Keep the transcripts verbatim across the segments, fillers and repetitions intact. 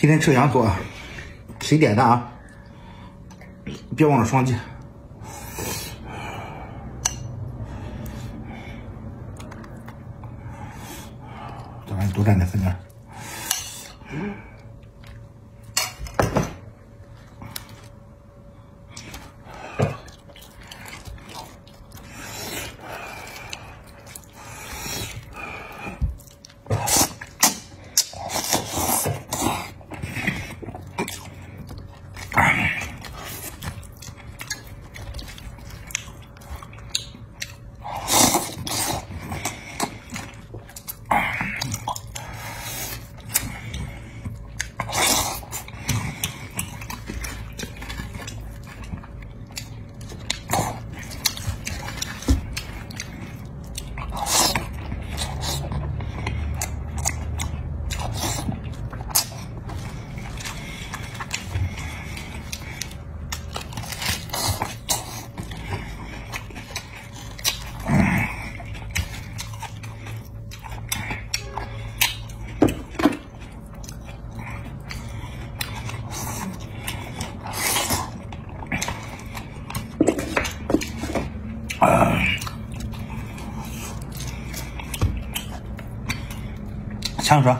今天吃羊锁，谁点的啊？别忘了双击。咱们多蘸点三根。 呛爽。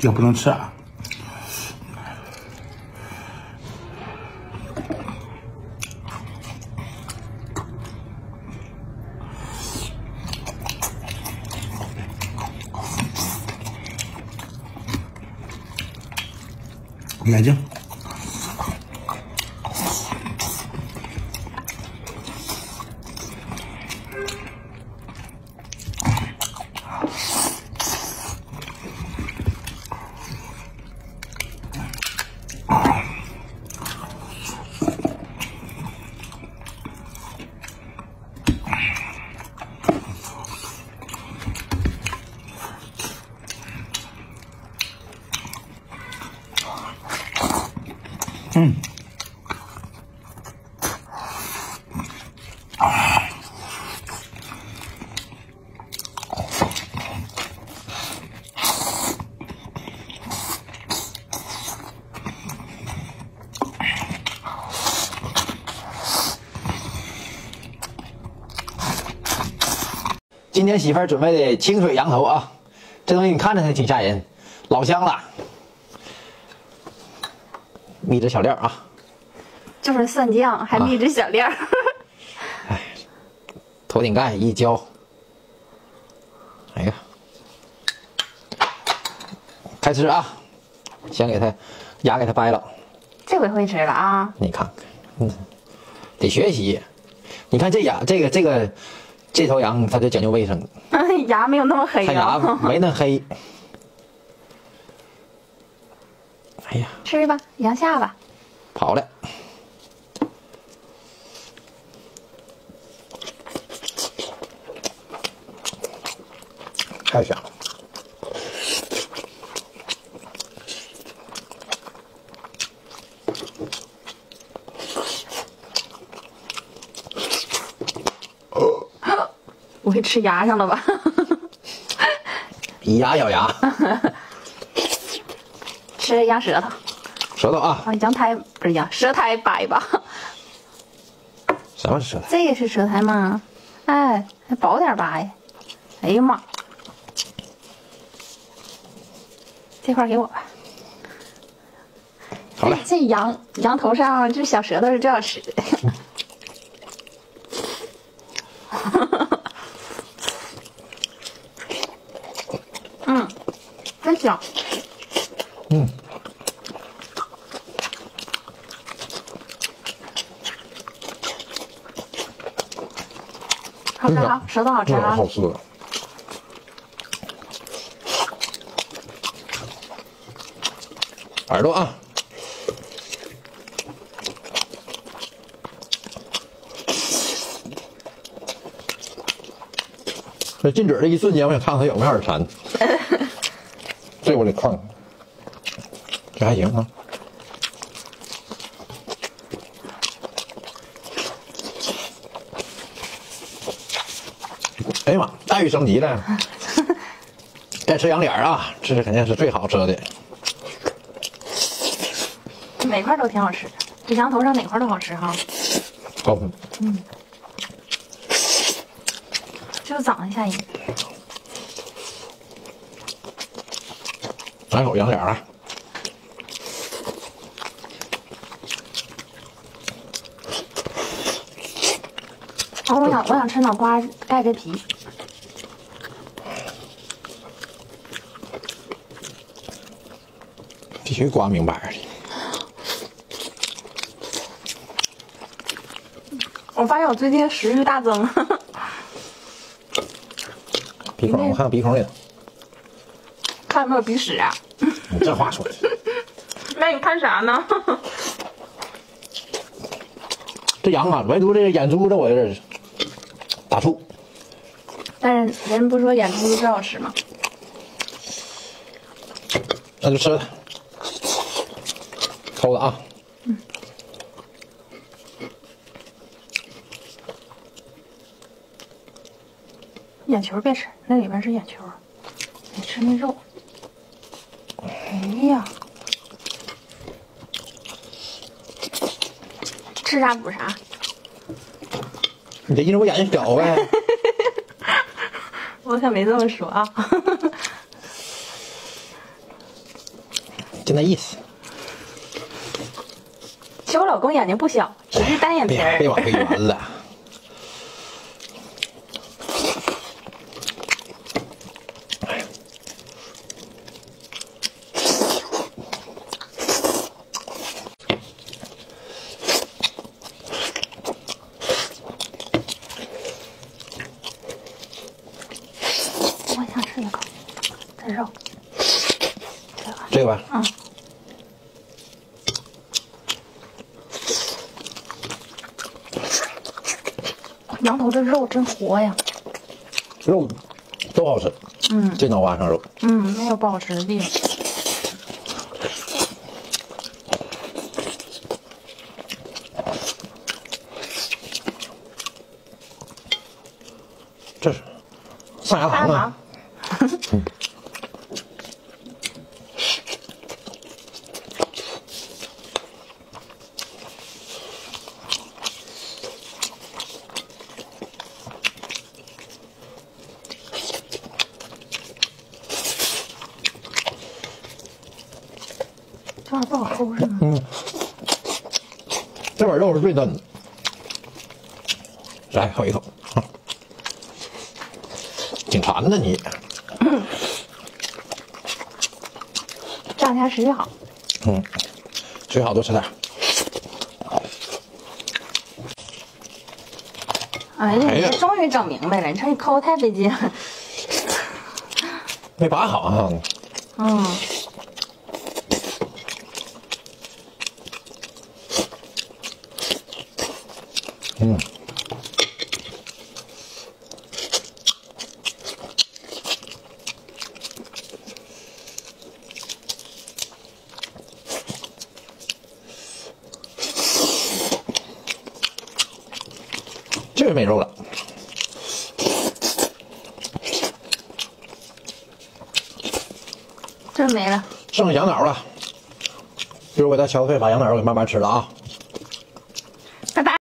也不能吃啊！眼睛。 嗯，啊，今天媳妇儿准备的清水羊头啊，这东西你看着它挺吓人，老香了。 秘制小料啊，就是蒜酱，还秘制小料。哎、啊，头顶盖一浇，哎呀，开吃啊！先给它牙给它掰了，这回会吃了啊！你看看，嗯，得学习。你看这牙，这个这个这头羊，它就讲究卫生。牙没有那么黑、哦，它牙没那黑。哎呀，吃吧，羊下巴，跑了。太香了。我会吃牙上了吧？以牙咬牙。吃羊舌头，舌头啊！啊，羊胎不是羊，舌苔摆吧？什么是舌苔？这个是舌苔吗？哎，还薄点吧呀！哎呀妈，这块给我吧。好了，这羊羊头上这小舌头是这样吃的。嗯 嗯，真香。嗯，好吃啊，舌头好吃啊，好吃。耳朵啊。 这进嘴的一瞬间，我想看看它有没有耳馋，这我得看看，这还行啊。哎呀妈，待遇升级了，再吃羊脸啊，这肯定是最好吃的。每块都挺好吃的，这羊头上哪块都好吃哈。高分。嗯。 就长一下瘾，来口羊脸啊！哦，我想我想吃脑瓜盖着皮。必须刮明白的。我发现我最近食欲大增。鼻孔，我看看鼻孔里头，看有没有鼻屎啊！你这话说的，那你看啥呢？这羊啊，唯独这个眼珠子，我有点打怵。但是人不说眼珠子最好吃吗？那就吃它，抠了啊！ 眼球别吃，那里边是眼球，你吃那肉。哎呀，吃啥补啥。你这因为我眼睛小呗。我可没这么说啊。就那意思。其实我老公眼睛不小，只是单眼皮儿。别往回圆了。羊头这肉真活呀，肉都好吃，嗯，这脑瓜上肉，嗯，没有不好吃的地方。这是上牙膛啊！嗯、不好抠是吗？嗯，这碗肉是最嫩的。来，咬一口，嗯、挺馋的你。嗯、这两天食欲好。嗯，食欲好多吃点。哎呀，你这终于整明白了，你说你抠太费劲了。没拔好啊。嗯。 嗯，这没肉了。这没了，剩羊脑了。一会儿我给它敲碎，把羊脑给慢慢吃了啊。